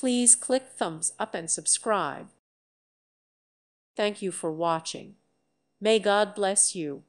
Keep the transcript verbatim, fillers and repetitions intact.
Please click thumbs up and subscribe. Thank you for watching. May God bless you.